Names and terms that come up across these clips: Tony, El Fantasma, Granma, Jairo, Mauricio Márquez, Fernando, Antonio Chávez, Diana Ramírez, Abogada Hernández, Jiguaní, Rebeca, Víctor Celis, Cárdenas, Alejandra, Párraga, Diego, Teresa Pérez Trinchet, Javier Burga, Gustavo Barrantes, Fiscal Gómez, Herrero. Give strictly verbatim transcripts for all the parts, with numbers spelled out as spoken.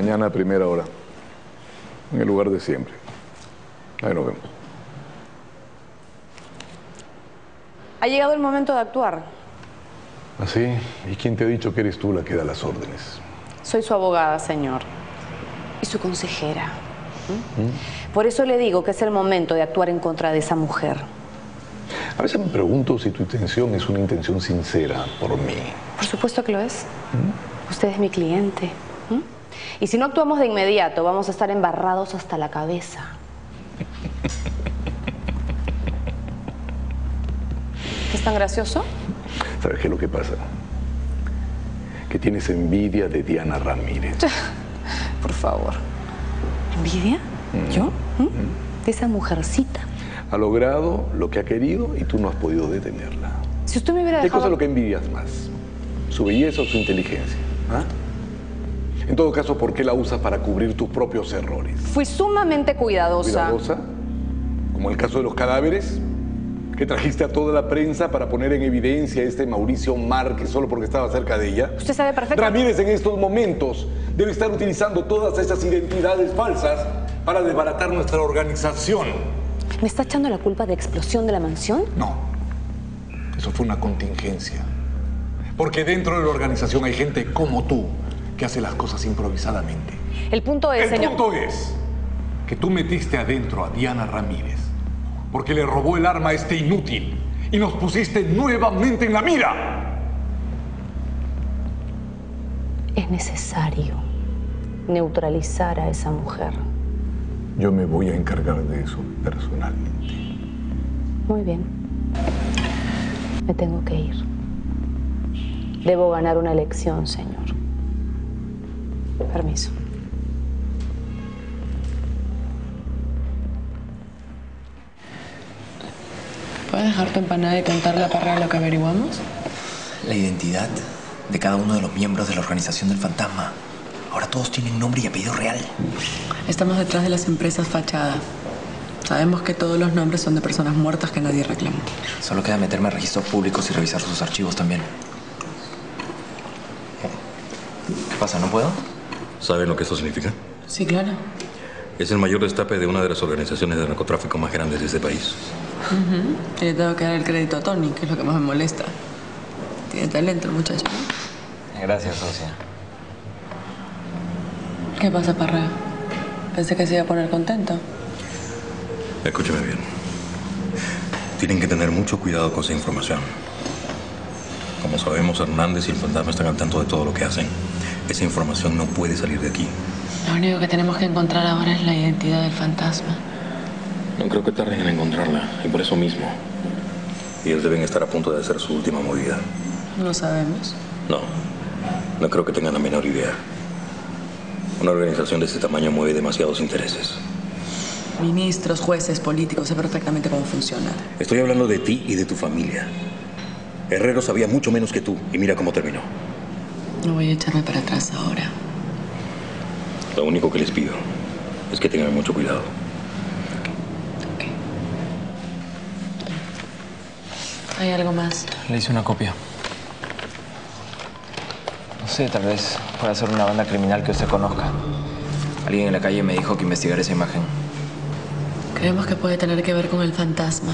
mañana a primera hora, en el lugar de siempre. Ahí nos vemos. Ha llegado el momento de actuar. ¿Ah, sí? ¿Y quién te ha dicho que eres tú la que da las órdenes? Soy su abogada, señor. Y su consejera. ¿Mm? ¿Mm? Por eso le digo que es el momento de actuar en contra de esa mujer. A veces me pregunto si tu intención es una intención sincera por mí. Por supuesto que lo es. ¿Mm? Usted es mi cliente. ¿Mm? Y si no actuamos de inmediato, vamos a estar embarrados hasta la cabeza. ¿Es tan gracioso? ¿Sabes qué es lo que pasa? Que tienes envidia de Diana Ramírez. Por favor. ¿Envidia? Mm. ¿Yo? ¿Mm? Mm. De esa mujercita. Ha logrado lo que ha querido y tú no has podido detenerla. Si usted me hubiera dejado... ¿Qué cosa es lo que envidias más? ¿Su belleza o su inteligencia? ¿Ah? En todo caso, ¿por qué la usas para cubrir tus propios errores? Fui sumamente cuidadosa. ¿Cuidadosa? Como el caso de los cadáveres, que trajiste a toda la prensa para poner en evidencia a este Mauricio Márquez solo porque estaba cerca de ella. Usted sabe perfectamente. Ramírez en estos momentos debe estar utilizando todas esas identidades falsas para desbaratar nuestra organización. ¿Me está echando la culpa de explosión de la mansión? No. Eso fue una contingencia. Porque dentro de la organización hay gente como tú que hace las cosas improvisadamente. El punto es, señor... El punto es que tú metiste adentro a Diana Ramírez porque le robó el arma a este inútil y nos pusiste nuevamente en la mira. Es necesario neutralizar a esa mujer. Yo me voy a encargar de eso personalmente. Muy bien. Me tengo que ir. Debo ganar una elección, señor. Permiso. ¿Puedes dejar tu empanada y contarle a Párraga lo que averiguamos? La identidad de cada uno de los miembros de la organización del fantasma. Ahora todos tienen nombre y apellido real. Estamos detrás de las empresas fachada. Sabemos que todos los nombres son de personas muertas que nadie reclama. Solo queda meterme a registros públicos y revisar sus archivos también. ¿Qué pasa? ¿No puedo? ¿Saben lo que eso significa? Sí, claro. Es el mayor destape de una de las organizaciones de narcotráfico más grandes de este país. Uh-huh. Le tengo que dar el crédito a Tony, que es lo que más me molesta. Tiene talento el muchacho, ¿no? Gracias, socia. ¿Qué pasa, Párraga? Pensé que se iba a poner contento. Escúchame bien. Tienen que tener mucho cuidado con esa información. Como sabemos, Hernández y el fantasma están al tanto de todo lo que hacen. Esa información no puede salir de aquí. Lo único que tenemos que encontrar ahora es la identidad del fantasma. No creo que tarden en encontrarla, y por eso mismo. Y ellos deben estar a punto de hacer su última movida. ¿Lo sabemos? No. No creo que tengan la menor idea. Una organización de este tamaño mueve demasiados intereses. Ministros, jueces, políticos, sé perfectamente cómo funciona. Estoy hablando de ti y de tu familia. Herrero sabía mucho menos que tú, y mira cómo terminó. No voy a echarme para atrás ahora. Lo único que les pido es que tengan mucho cuidado. ¿Hay algo más? Le hice una copia. No sé, tal vez pueda ser una banda criminal que usted conozca. Alguien en la calle me dijo que investigara esa imagen. Creemos que puede tener que ver con el fantasma.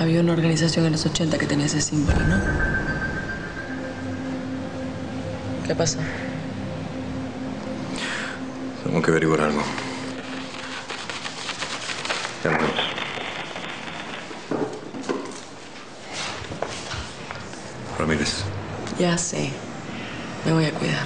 Había una organización en los ochenta que tenía ese símbolo, ¿no? ¿Qué pasa? Tengo que averiguar algo. Ya vamos. Ramírez. Ya sé. Me voy a cuidar.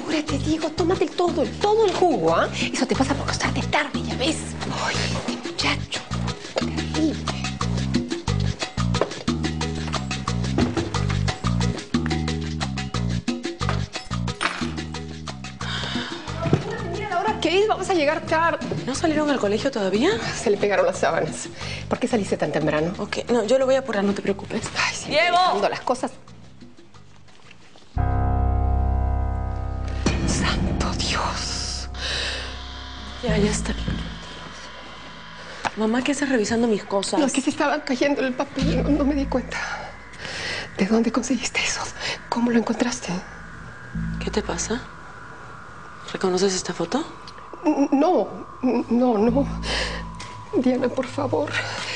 Apúrate, Diego. Tómate todo, todo el jugo, ¿ah? ¿eh? Eso te pasa por acostarte tarde, ¿ya ves? Ay, este muchacho. Terrible. Vamos a llegar tarde. ¿No salieron al colegio todavía? Se le pegaron las sábanas. ¿Por qué saliste tan temprano? Ok, no, yo lo voy a apurar, no te preocupes. Ay, sí, ¡Diego! Dejando las cosas. ¡Santo Dios! Ya, ya está. Mamá, ¿qué haces revisando mis cosas? No, es que se estaban cayendo el papel, no, no me di cuenta. ¿De dónde conseguiste esos? ¿Cómo lo encontraste? ¿Qué te pasa? ¿Reconoces esta foto? No, no, no. Diana, por favor,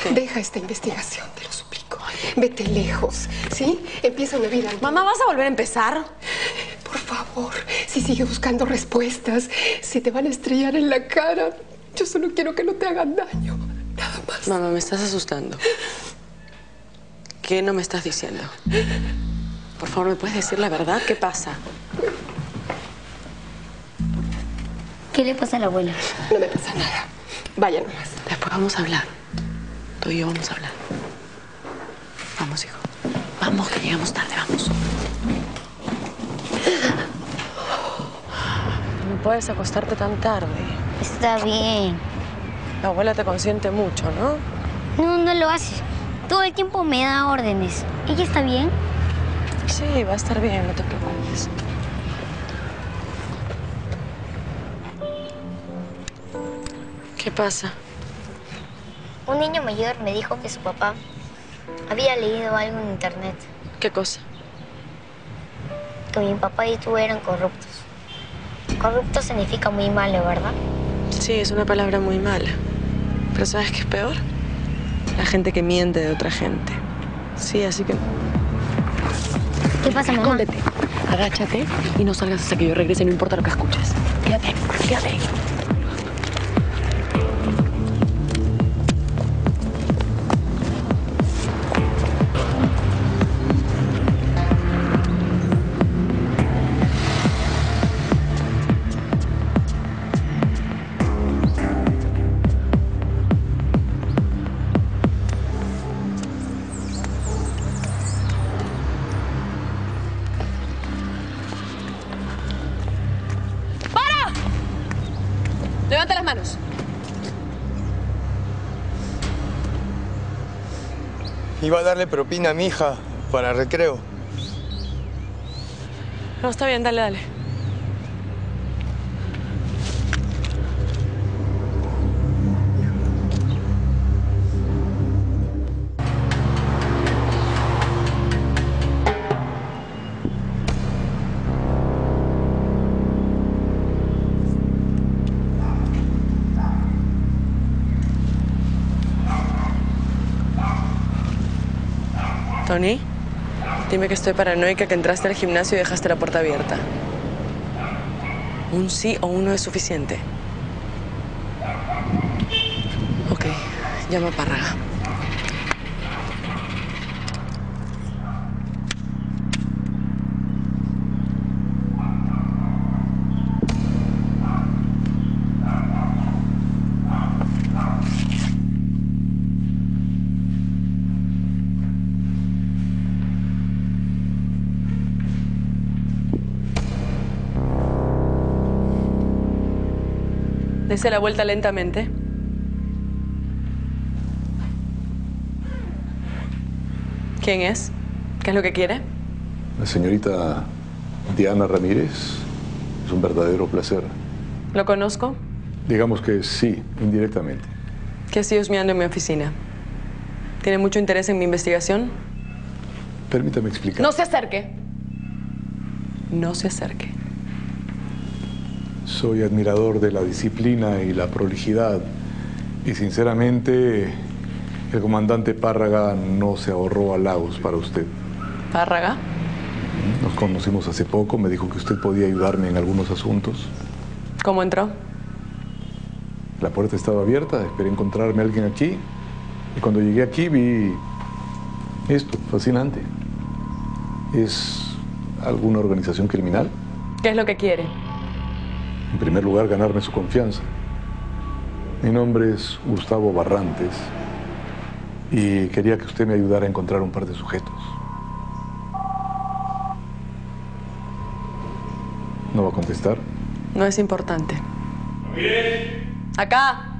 ¿qué? Deja esta investigación, te lo suplico. Vete lejos, ¿sí? Empieza una vida. Mamá, ¿vas a volver a empezar? Por favor, si sigues buscando respuestas, se te van a estrellar en la cara. Yo solo quiero que no te hagan daño, nada más. Mamá, me estás asustando. ¿Qué no me estás diciendo? Por favor, ¿me puedes decir la verdad? ¿Qué pasa? ¿Qué le pasa a la abuela? No me pasa nada. Vaya nomás. Después vamos a hablar. Tú y yo vamos a hablar. Vamos, hijo. Vamos, que llegamos tarde. Vamos. No puedes acostarte tan tarde. Está bien. La abuela te consiente mucho, ¿no? No, no lo hace. Todo el tiempo me da órdenes. ¿Ella está bien? Sí, va a estar bien. No te preocupes. ¿Qué pasa? Un niño mayor me dijo que su papá había leído algo en internet. ¿Qué cosa? Que mi papá y tú eran corruptos. Corrupto significa muy malo, ¿verdad? Sí, es una palabra muy mala. Pero ¿sabes qué es peor? La gente que miente de otra gente. Sí, así que... ¿Qué pasa, mamá? Escóndete, agáchate y no salgas hasta que yo regrese, no importa lo que escuches. Quédate, quédate. Iba a darle propina a mi hija para recreo. No, está bien, dale, dale. Tony, dime que estoy paranoica, que entraste al gimnasio y dejaste la puerta abierta. Un sí o un no es suficiente. Ok, llama a Párraga. Dese la vuelta lentamente. ¿Quién es? ¿Qué es lo que quiere? La señorita Diana Ramírez. Es un verdadero placer. ¿Lo conozco? Digamos que sí, indirectamente. ¿Qué sigue husmeando en mi oficina? ¿Tiene mucho interés en mi investigación? Permítame explicar. ¡No se acerque! No se acerque. Soy admirador de la disciplina y la prolijidad. Y sinceramente, el comandante Párraga no se ahorró halagos para usted. ¿Párraga? Nos conocimos hace poco. Me dijo que usted podía ayudarme en algunos asuntos. ¿Cómo entró? La puerta estaba abierta. Esperé encontrarme a alguien aquí. Y cuando llegué aquí vi esto, fascinante. ¿Es alguna organización criminal? ¿Qué es lo que quiere? En primer lugar, ganarme su confianza. Mi nombre es Gustavo Barrantes y quería que usted me ayudara a encontrar un par de sujetos. ¿No va a contestar? No es importante. ¿Ramírez? ¡Acá!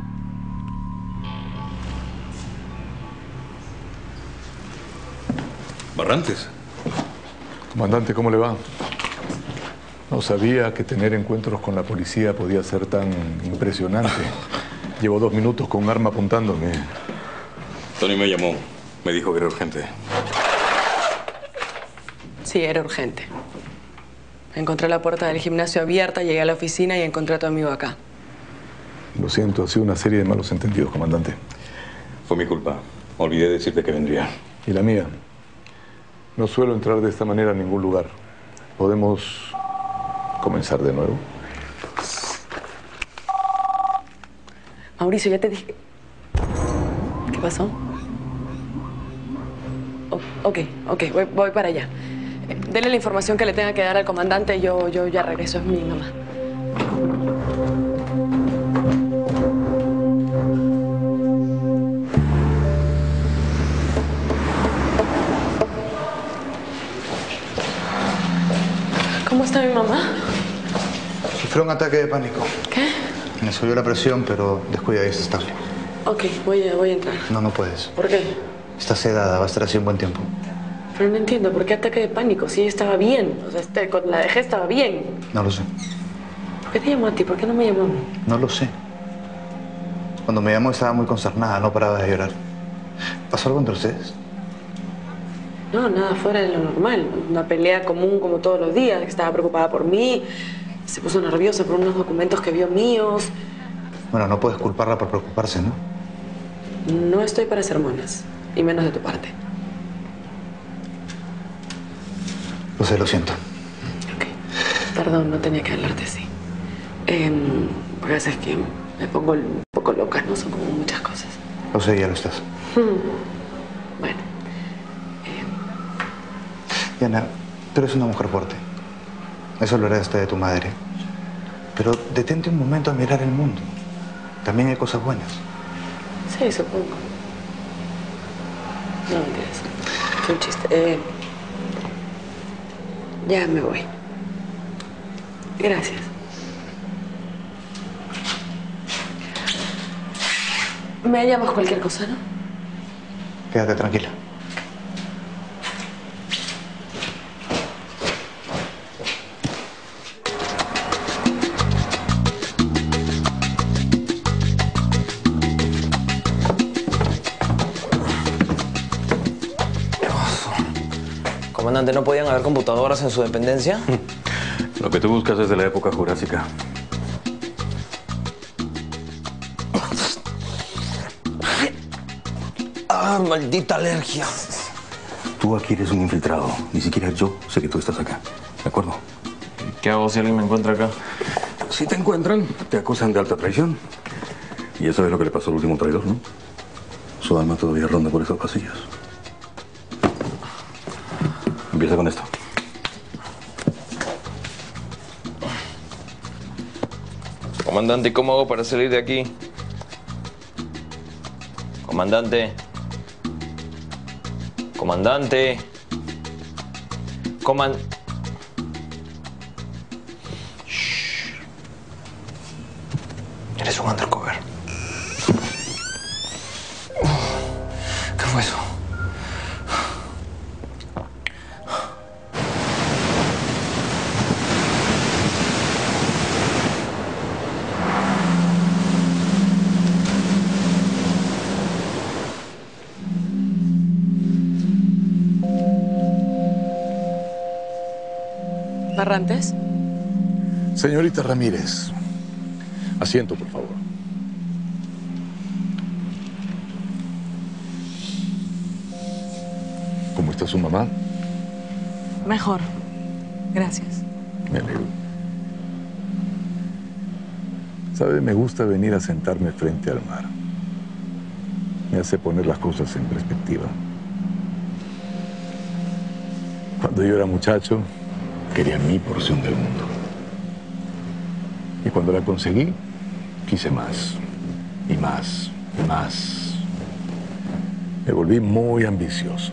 ¿Barrantes? Comandante, ¿cómo le va? No sabía que tener encuentros con la policía podía ser tan impresionante. Llevo dos minutos con un arma apuntándome. Tony me llamó. Me dijo que era urgente. Sí, era urgente. Encontré la puerta del gimnasio abierta, llegué a la oficina y encontré a tu amigo acá. Lo siento, ha sido una serie de malos entendidos, comandante. Fue mi culpa. Olvidé decirte que vendría. Y la mía. No suelo entrar de esta manera a ningún lugar. ¿Podemos comenzar de nuevo? Mauricio, ya te dije... ¿Qué pasó? Oh, ok, ok, voy, voy para allá. Dele la información que le tenga que dar al comandante y yo, yo ya regreso, es mi mamá. ¿Cómo está mi mamá? Sufrió un ataque de pánico. ¿Qué? Me subió la presión, pero descuida, ahí está estable. Ok, voy a, voy a entrar. No, no puedes. ¿Por qué? Está sedada, va a estar así un buen tiempo. Pero no entiendo, ¿por qué ataque de pánico? Si ella estaba bien, o sea, este, cuando la dejé estaba bien. No lo sé. ¿Por qué te llamó a ti? ¿Por qué no me llamó a mí? No lo sé. Cuando me llamó estaba muy concernada, no paraba de llorar. ¿Pasó algo entre ustedes? No, nada fuera de lo normal. Una pelea común como todos los días, estaba preocupada por mí, se puso nerviosa por unos documentos que vio míos. Bueno, no puedes culparla por preocuparse, ¿no? No estoy para sermones, y menos de tu parte. Lo sé, lo siento. Ok. Perdón, no tenía que hablarte así. Eh, a veces es que me pongo un poco loca, ¿no? Son como muchas cosas. Lo sé, ya lo estás. Mm. Bueno. Eh... Diana, tú eres una mujer fuerte. Eso lo heredaste de tu madre. Pero detente un momento a mirar el mundo. También hay cosas buenas. Sí, supongo. No me interesa. Es un chiste. Eh... Ya me voy. Gracias. Me llamas cualquier cosa, ¿no? Quédate tranquila. Comandante, ¿no podían haber computadoras en su dependencia? Lo que tú buscas es de la época jurásica. ¡Ah, maldita alergia! Tú aquí eres un infiltrado. Ni siquiera yo sé que tú estás acá. ¿De acuerdo? ¿Qué hago si alguien me encuentra acá? Si te encuentran, te acusan de alta traición. Y eso es lo que le pasó al último traidor, ¿no? Su alma todavía ronda por esos pasillos. Empieza con esto. Comandante, ¿cómo hago para salir de aquí? Comandante. Comandante. Coman... Shh. Eres un undercover. ¿Qué fue eso? ¿Barrantes? Señorita Ramírez, asiento, por favor. ¿Cómo está su mamá? Mejor, gracias. Me alegro. ¿Sabe? Me gusta venir a sentarme frente al mar. Me hace poner las cosas en perspectiva. Cuando yo era muchacho... quería mi porción del mundo. Y cuando la conseguí, quise más, y más, y más. Me volví muy ambicioso.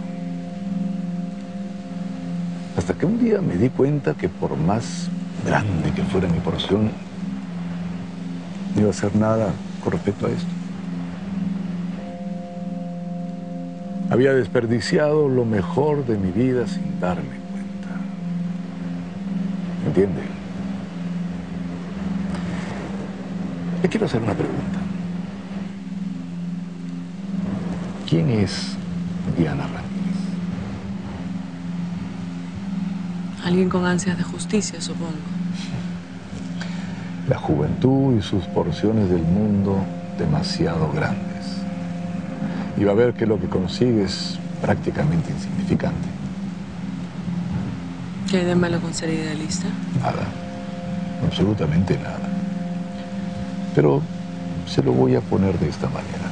Hasta que un día me di cuenta que por más grande que fuera mi porción, no iba a hacer nada con respecto a esto. Había desperdiciado lo mejor de mi vida sin darme. ¿Entiende? Le quiero hacer una pregunta. ¿Quién es Diana Ramírez? Alguien con ansias de justicia, supongo. La juventud y sus porciones del mundo demasiado grandes. Y va a ver que lo que consigue es prácticamente insignificante. ¿Qué hay de malo con ser idealista? Nada. Absolutamente nada. Pero se lo voy a poner de esta manera.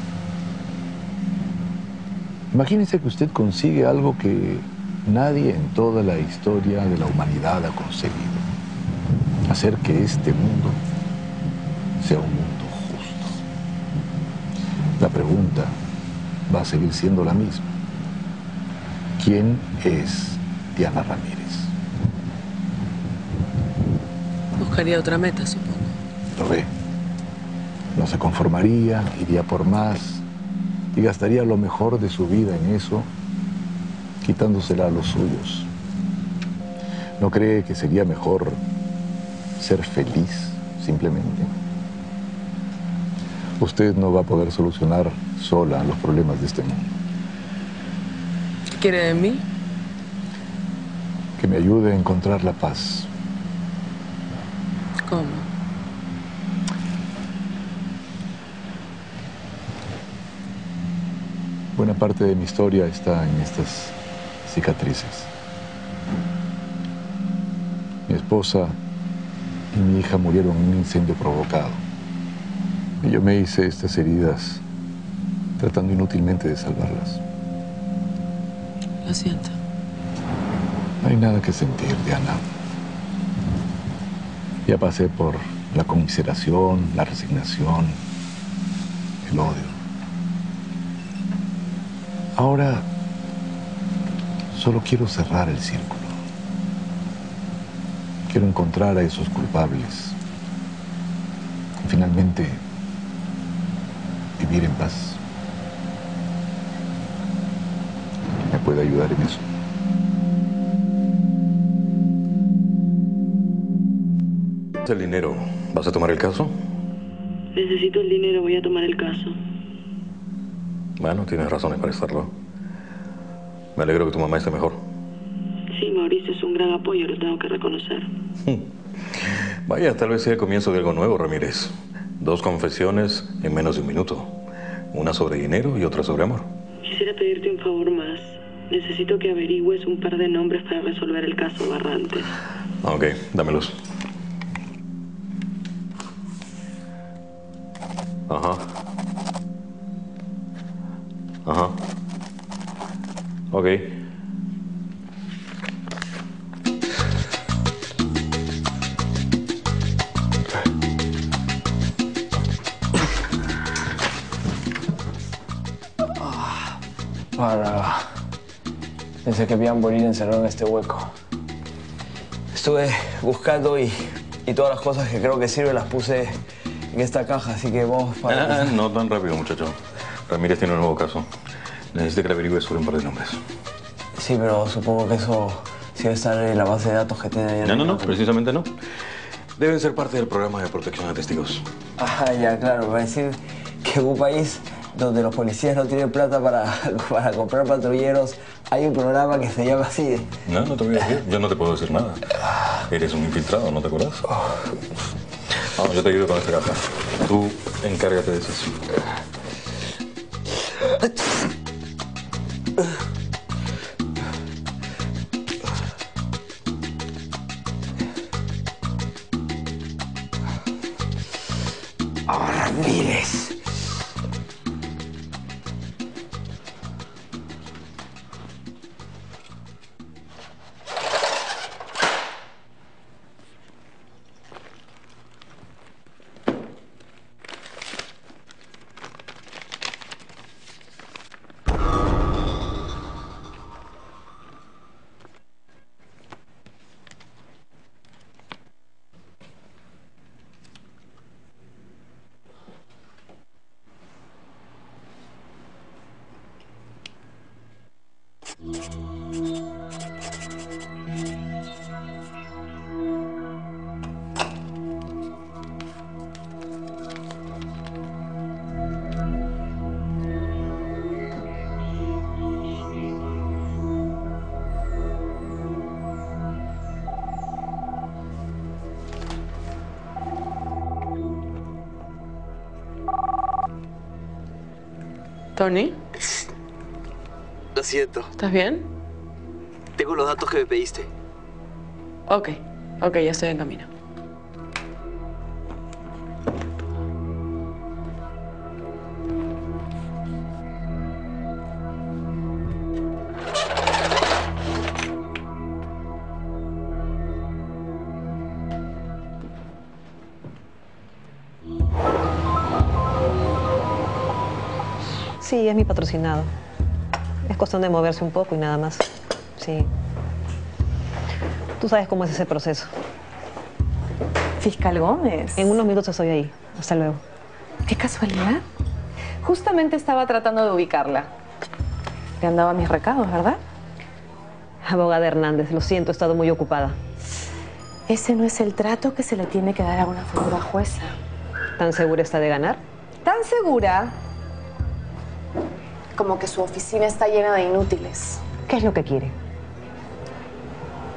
Imagínese que usted consigue algo que nadie en toda la historia de la humanidad ha conseguido. Hacer que este mundo sea un mundo justo. La pregunta va a seguir siendo la misma. ¿Quién es Diana Ramírez? Buscaría otra meta, supongo. Lo ve. No se conformaría, iría por más y gastaría lo mejor de su vida en eso, quitándosela a los suyos. ¿No cree que sería mejor ser feliz, simplemente? Usted no va a poder solucionar sola los problemas de este mundo. ¿Qué quiere de mí? Que me ayude a encontrar la paz. ¿Cómo? Buena parte de mi historia está en estas cicatrices. Mi esposa y mi hija murieron en un incendio provocado. Y yo me hice estas heridas tratando inútilmente de salvarlas. Lo siento. No hay nada que sentir, Diana. Ya pasé por la conmiseración, la resignación, el odio. Ahora solo quiero cerrar el círculo. Quiero encontrar a esos culpables. Finalmente, vivir en paz. ¿Me puede ayudar en eso? El dinero. ¿Vas a tomar el caso? Necesito el dinero, voy a tomar el caso. Bueno, tienes razones para estarlo. Me alegro que tu mamá esté mejor. Sí, Mauricio es un gran apoyo, lo tengo que reconocer. Vaya, tal vez sea el comienzo de algo nuevo, Ramírez. Dos confesiones en menos de un minuto. Una sobre dinero y otra sobre amor. Quisiera pedirte un favor más. Necesito que averigües un par de nombres para resolver el caso Barrantes. Ok, dámelos. Ajá. Ajá. Ok. Ah, Párraga. Pensé que habían venido encerrado en este hueco. Estuve buscando y, y todas las cosas que creo que sirven las puse en esta caja, así que vamos para... Ah, no tan rápido, muchacho. Ramírez tiene un nuevo caso. Necesito que le averigües sobre un par de nombres. Sí, pero supongo que eso sí debe estar en la base de datos que tiene... No, no, no, precisamente no. Deben ser parte del programa de protección a testigos. Ah, ya, claro. Va a decir que en un país donde los policías no tienen plata para, para comprar patrulleros, hay un programa que se llama así. No, no te voy a decir. Yo no te puedo decir nada. Eres un infiltrado, ¿no te acuerdas? Oh. Vamos, yo te ayudo con esta caja. Tú encárgate de eso. Ahora, Ramírez. Tony. Lo siento. ¿Estás bien? Tengo los datos que me pediste. Ok, ok, ya estoy en camino. Sí, es mi patrocinado. Es cuestión de moverse un poco y nada más. Sí. Tú sabes cómo es ese proceso. Fiscal Gómez. En unos minutos estoy ahí. Hasta luego. Qué casualidad. Justamente estaba tratando de ubicarla. Le han dado mis recados, ¿verdad? Abogada Hernández, lo siento, he estado muy ocupada. Ese no es el trato que se le tiene que dar a una futura jueza. ¿Tan segura está de ganar? ¿Tan segura? Como que su oficina está llena de inútiles. ¿Qué es lo que quiere?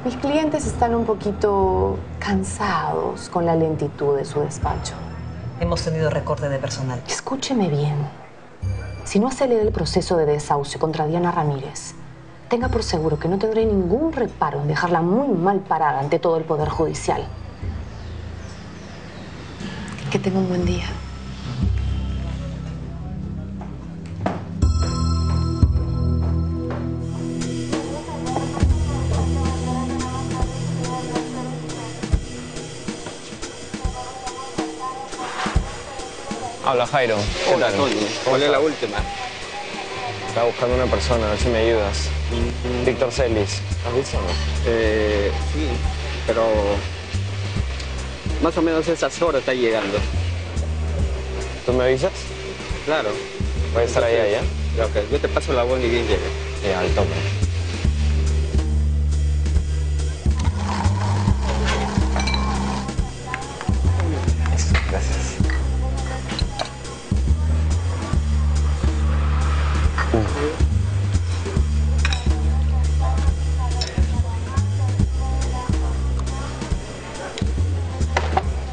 Mis clientes están un poquito cansados con la lentitud de su despacho. Hemos tenido recorte de personal. Escúcheme bien. Si no acelera el proceso de desahucio contra Diana Ramírez, tenga por seguro que no tendré ningún reparo en dejarla muy mal parada ante todo el Poder Judicial. Que tenga un buen día. Hola, Jairo. ¿Qué Hola, tal? Tony. ¿Cuál es la última? Estaba buscando una persona, a ver si me ayudas. Mm-hmm. Víctor Celis. ¿Has visto? Eh, sí, pero más o menos esas horas está llegando. ¿Tú me avisas? Claro. Voy a estar ahí allá. Ok, yo te paso la voz y bien llega. Ya, al tope. Eso, gracias.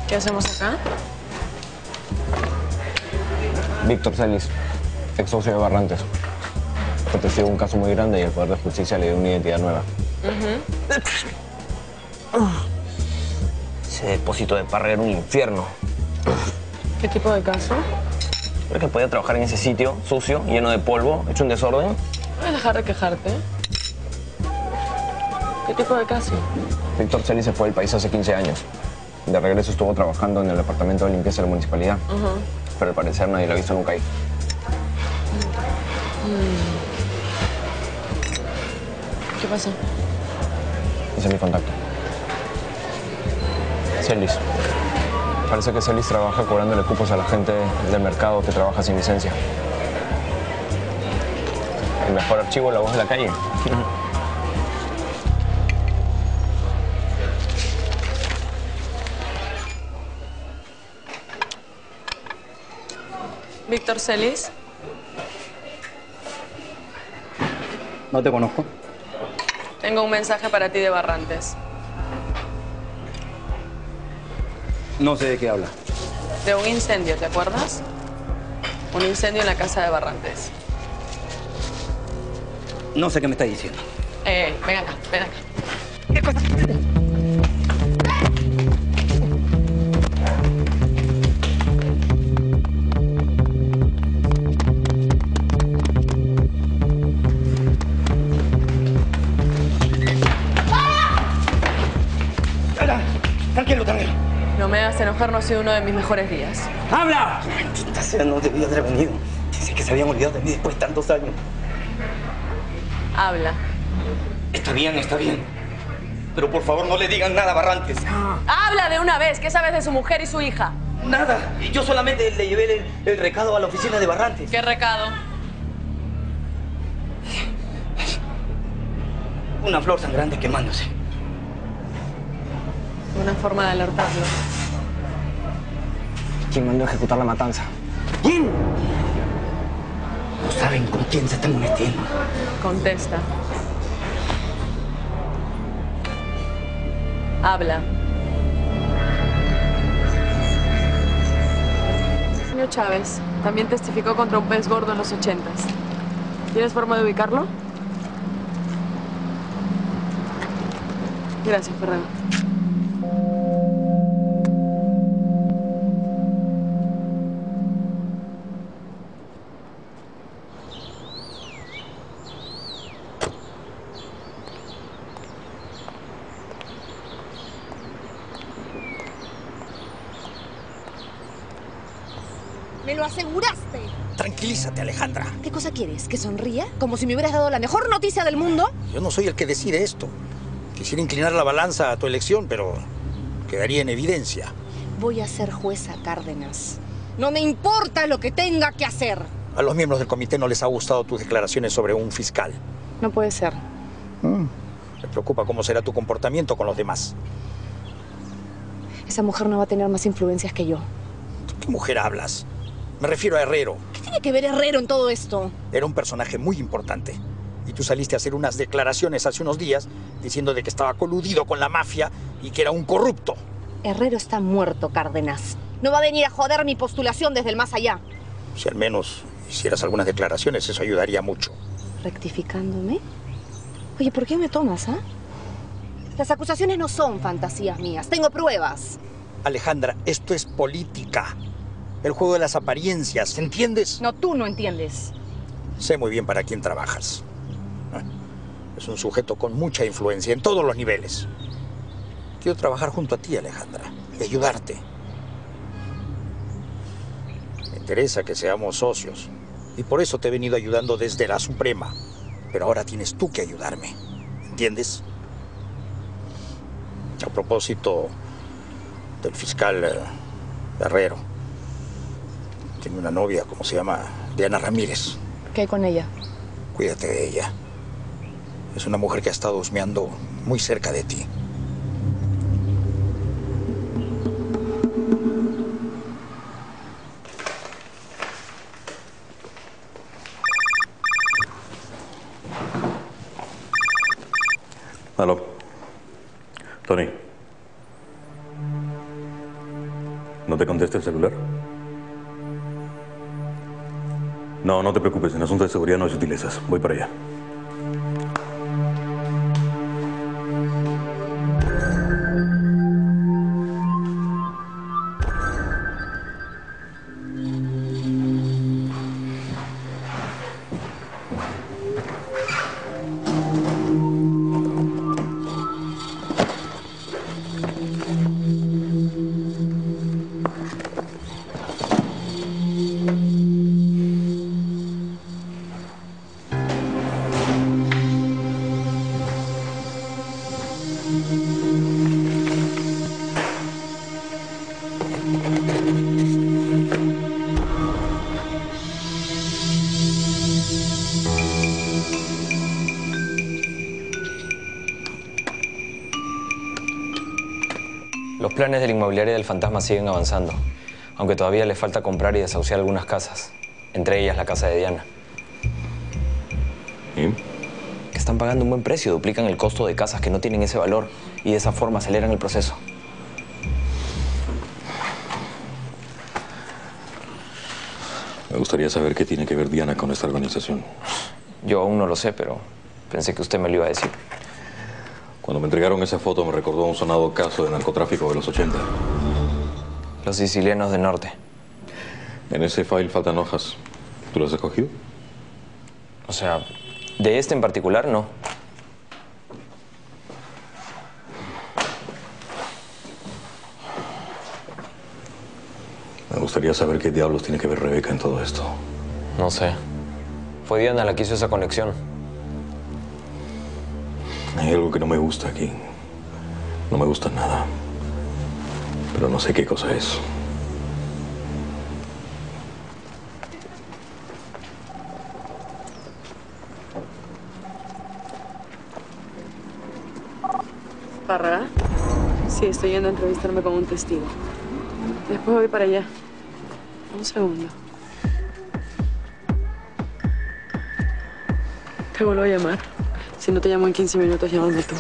¿Qué hacemos acá? Víctor Celis, ex socio de Barrantes. Protegió un caso muy grande y el Poder de Justicia le dio una identidad nueva. Uh-huh. Ese depósito de Párraga era un infierno. ¿Qué tipo de caso? Creo que podía trabajar en ese sitio sucio, lleno de polvo, hecho un desorden. Voy a dejar de quejarte. ¿Qué tipo de caso? Víctor Celis se fue del país hace quince años. De regreso estuvo trabajando en el departamento de limpieza de la municipalidad. Uh-huh. Pero al parecer nadie lo ha visto nunca ahí. Mm. ¿Qué pasó? Hice mi contacto. Celis. Parece que Celis trabaja cobrándole cupos a la gente del mercado que trabaja sin licencia. El mejor archivo es la voz de la calle. Uh-huh. Víctor Celis. No te conozco. Tengo un mensaje para ti de Barrantes. No sé de qué habla. De un incendio, ¿te acuerdas? Un incendio en la casa de Barrantes. No sé qué me estás diciendo. Eh, ven acá, ven acá. ¿Qué cosa? Enojar no ha sido uno de mis mejores días. ¡Habla! Maldita sea, no debí haber venido. Dice que se habían olvidado de mí después de tantos años. Habla. Está bien, está bien. Pero por favor no le digan nada a Barrantes. ¡Habla de una vez! ¿Qué sabes de su mujer y su hija? Nada. Yo solamente le llevé el, el recado a la oficina de Barrantes. ¿Qué recado? Una flor sangrante quemándose. Una forma de alertarlo. ¿Quién mandó a ejecutar la matanza? ¿Quién? No saben con quién se están metiendo. Contesta. Habla. Antonio Chávez. También testificó contra un pez gordo en los ochentas. ¿Tienes forma de ubicarlo? Gracias, Fernando. ¡Me lo aseguraste! Tranquilízate, Alejandra. ¿Qué cosa quieres? ¿Que sonría? ¿Como si me hubieras dado la mejor noticia del mundo? Yo no soy el que decide esto. Quisiera inclinar la balanza a tu elección, pero quedaría en evidencia. Voy a ser jueza, Cárdenas. No me importa lo que tenga que hacer. A los miembros del comité no les ha gustado tus declaraciones sobre un fiscal. No puede ser. Mm. Me preocupa cómo será tu comportamiento con los demás. Esa mujer no va a tener más influencias que yo. ¿De qué mujer hablas? Me refiero a Herrero. ¿Qué tiene que ver Herrero en todo esto? Era un personaje muy importante. Y tú saliste a hacer unas declaraciones hace unos días diciendo de que estaba coludido con la mafia y que era un corrupto. Herrero está muerto, Cárdenas. No va a venir a joder mi postulación desde el más allá. Si al menos hicieras algunas declaraciones, eso ayudaría mucho. ¿Rectificándome? Oye, ¿por qué me tomas, ah? Las acusaciones no son fantasías mías. Tengo pruebas. Alejandra, esto es política. El juego de las apariencias, ¿entiendes? No, tú no entiendes. Sé muy bien para quién trabajas. Es un sujeto con mucha influencia en todos los niveles. Quiero trabajar junto a ti, Alejandra, y ayudarte. Me interesa que seamos socios, y por eso te he venido ayudando desde la Suprema. Pero ahora tienes tú que ayudarme, ¿entiendes? A propósito del fiscal Herrero, tiene una novia, ¿cómo se llama? Diana Ramírez. ¿Qué hay con ella? Cuídate de ella. Es una mujer que ha estado husmeando muy cerca de ti. Aló. Tony. ¿No te contesta el celular? No, no te preocupes. En asuntos de seguridad no hay sutilezas. Voy para allá. Los planes de la inmobiliaria del fantasma siguen avanzando, aunque todavía le falta comprar y desahuciar algunas casas, entre ellas la casa de Diana. ¿Y? Que están pagando un buen precio, duplican el costo de casas que no tienen ese valor y de esa forma aceleran el proceso. Me gustaría saber qué tiene que ver Diana con esta organización. Yo aún no lo sé, pero pensé que usted me lo iba a decir. Cuando me entregaron esa foto me recordó un sonado caso de narcotráfico de los ochenta. Los sicilianos del norte. En ese file faltan hojas. ¿Tú las has cogido? O sea, de este en particular no. Me gustaría saber qué diablos tiene que ver Rebeca en todo esto. No sé. Fue Diana la que hizo esa conexión. Hay algo que no me gusta aquí. No me gusta nada. Pero no sé qué cosa es. ¿Párraga? Sí, estoy yendo a entrevistarme con un testigo. Después voy para allá. Un segundo. Te vuelvo a llamar. Si no te llamo en quince minutos, llámame tú.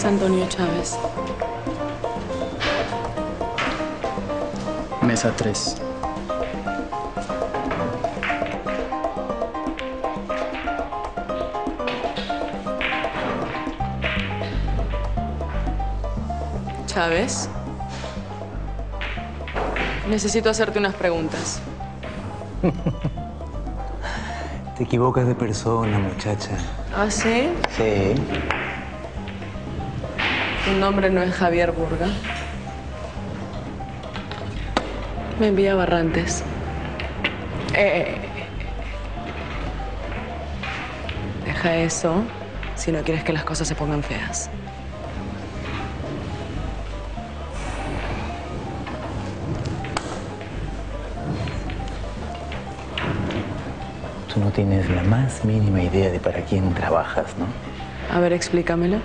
es Antonio Chávez. Mesa tres. Chávez, necesito hacerte unas preguntas. Te equivocas de persona, muchacha. ¿Ah, sí? Sí. Tu nombre no es Javier Burga. Me envía Barrantes. Eh, deja eso si no quieres que las cosas se pongan feas. Tú no tienes la más mínima idea de para quién trabajas, ¿no? A ver, explícamelo.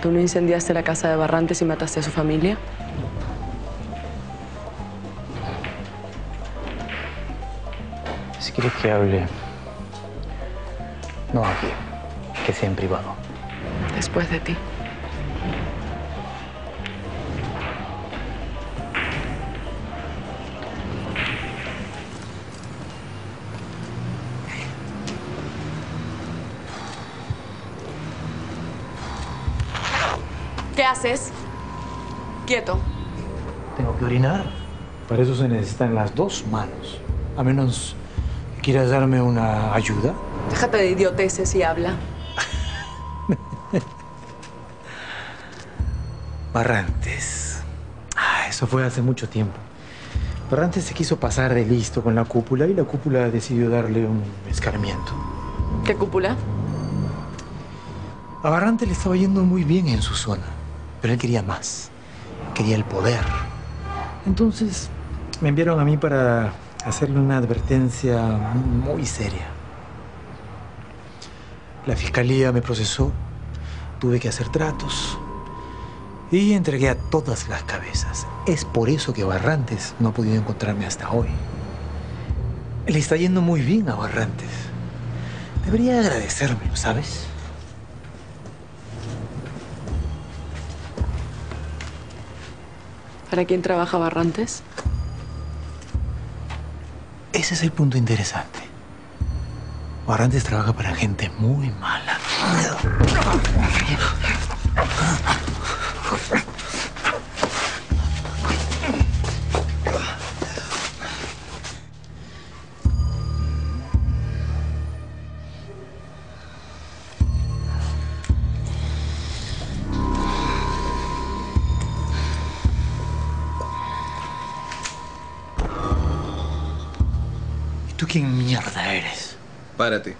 ¿Tú no incendiaste la casa de Barrantes y mataste a su familia? Si quieres que hable... no aquí, que sea en privado. Después de ti. ¿Qué haces? Quieto. Tengo que orinar. Para eso se necesitan las dos manos. A menos que quieras darme una ayuda. Déjate de idioteces y habla. Barrantes. Ah, eso fue hace mucho tiempo. Barrantes se quiso pasar de listo con la cúpula y la cúpula decidió darle un escarmiento. ¿Qué cúpula? A Barrantes le estaba yendo muy bien en su zona. Pero él quería más. Quería el poder. Entonces, me enviaron a mí para hacerle una advertencia muy seria. La fiscalía me procesó. Tuve que hacer tratos. Y entregué a todas las cabezas. Es por eso que Barrantes no ha podido encontrarme hasta hoy. Le está yendo muy bien a Barrantes. Debería agradecérmelo, ¿sabes? ¿Para quién trabaja Barrantes? Ese es el punto interesante. Barrantes trabaja para gente muy mala. ¿Quién mierda eres? Párate.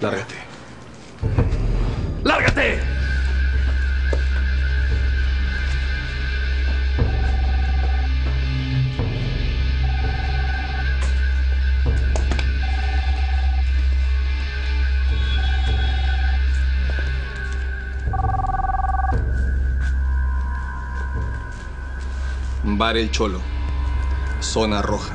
Lárgate. ¡Lárgate! Bar El Cholo. Zona roja.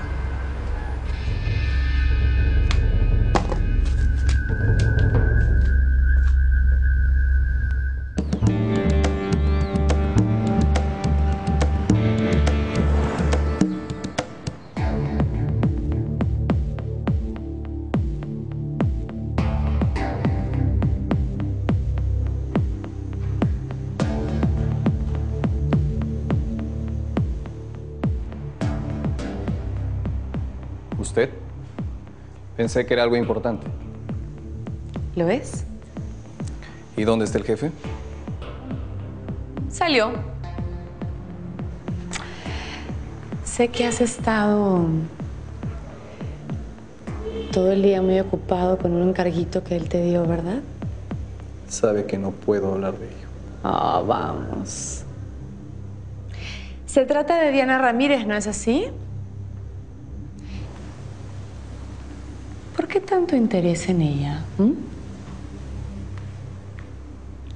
Pensé que era algo importante. ¿Lo es? ¿Y dónde está el jefe? Salió. Sé que has estado todo el día muy ocupado con un encarguito que él te dio, ¿verdad? Sabe que no puedo hablar de ello. Ah, vamos. Se trata de Diana Ramírez, ¿no es así? ¿Por qué tanto interés en ella? ¿Mm?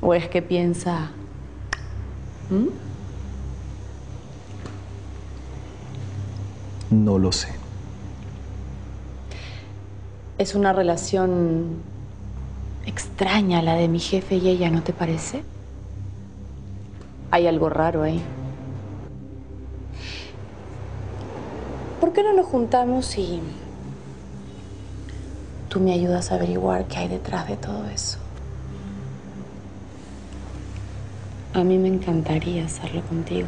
¿O es que piensa? ¿Mm? No lo sé. ¿Es una relación Extraña la de mi jefe y ella, ¿no te parece? Hay algo raro ahí. ¿Por qué no nos juntamos y tú me ayudas a averiguar qué hay detrás de todo eso? A mí me encantaría hacerlo contigo.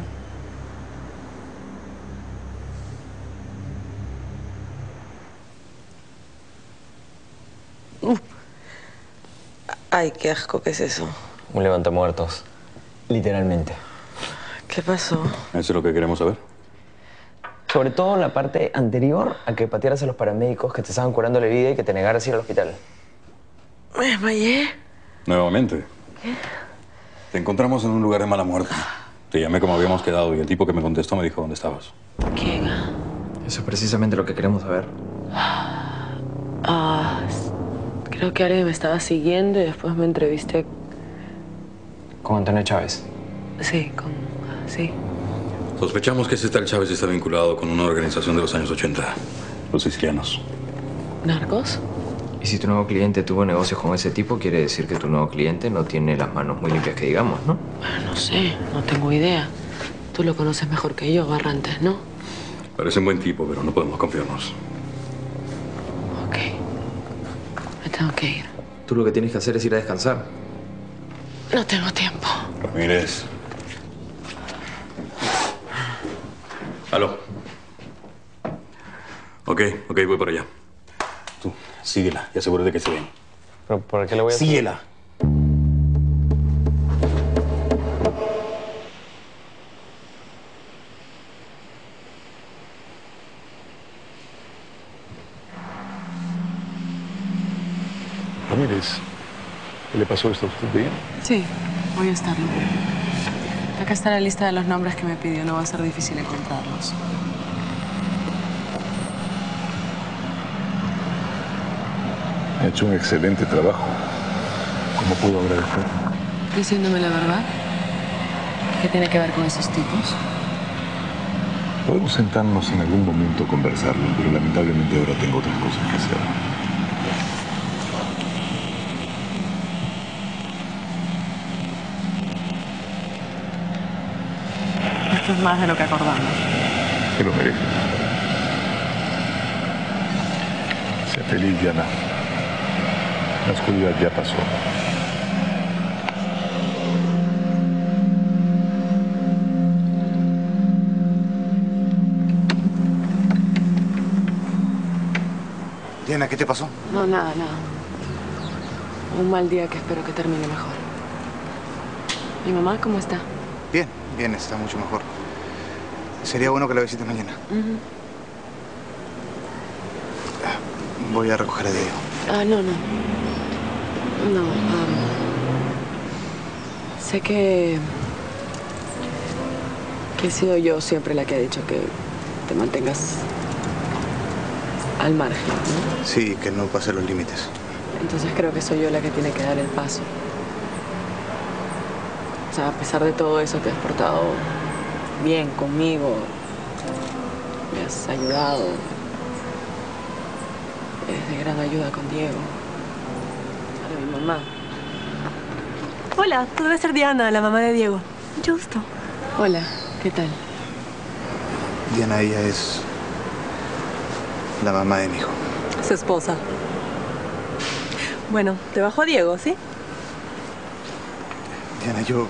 Uh. Ay, qué asco, ¿qué es eso? Un levantamuertos, literalmente. ¿Qué pasó? Eso es lo que queremos saber. Sobre todo la parte anterior a que patearas a los paramédicos que te estaban curando la herida y que te negaras a ir al hospital. ¿Me desmayé? Nuevamente. ¿Qué? Te encontramos en un lugar de mala muerte. Te llamé como habíamos quedado y el tipo que me contestó me dijo dónde estabas. ¿Qué? Eso es precisamente lo que queremos saber. Ah, creo que alguien me estaba siguiendo y después me entrevisté... ¿Con Antonio Chávez? Sí, con... sí. Sospechamos que ese tal Chávez está vinculado con una organización de los años ochenta. Los sicilianos. ¿Narcos? Y si tu nuevo cliente tuvo negocios con ese tipo, quiere decir que tu nuevo cliente no tiene las manos muy limpias que digamos, ¿no? Bueno, no sé, no tengo idea. Tú lo conoces mejor que yo, Barrantes, ¿no? Parece un buen tipo, pero no podemos confiarnos. Ok. Me tengo que ir. Tú lo que tienes que hacer es ir a descansar. No tengo tiempo. Ramírez. Aló. Ok, ok, voy para allá. Tú, síguela y asegúrate que esté bien. ¿Pero por qué le voy a...? ¡Síguela! Ramírez, ¿qué le pasó esto a usted bien? Sí, voy a estarlo. Acá está la lista de los nombres que me pidió. No va a ser difícil encontrarlos. Ha hecho un excelente trabajo. ¿Cómo puedo agradecer? Diciéndome la verdad. ¿Qué tiene que ver con esos tipos? Podemos sentarnos en algún momento a conversarlo, pero lamentablemente ahora tengo otras cosas que hacer. Esto es más de lo que acordamos. Que lo mereces. Sé feliz, Diana. La oscuridad ya pasó. Diana, ¿qué te pasó? No, nada, nada. Un mal día que espero que termine mejor. ¿Mi mamá cómo está? Bien, bien, está mucho mejor. Sería bueno que la visites mañana. Uh-huh. Voy a recoger a Diego. Ah, no, no. No, um, sé que, que he sido yo siempre la que ha dicho que te mantengas al margen, ¿no? Sí, que no pase los límites. Entonces creo que soy yo la que tiene que dar el paso. O sea, a pesar de todo eso, te has portado bien conmigo, me has ayudado, eres de gran ayuda con Diego. Mamá. Hola, tú debes ser Diana, la mamá de Diego. Mucho gusto. Hola, ¿qué tal? Diana, ella es la mamá de mi hijo. Su esposa. Bueno, te bajó Diego, ¿sí? Diana, yo...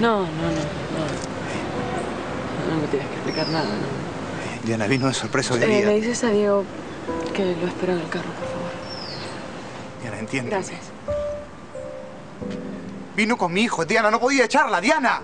No, no, no, no. No me tienes que explicar nada, ¿no? Diana, vino de sorpresa hoy día. Eh, le dices a Diego que lo espero en el carro, por favor. Diana, entiéndeme. Gracias. Vino con mi hijo, Diana. No podía echarla, Diana.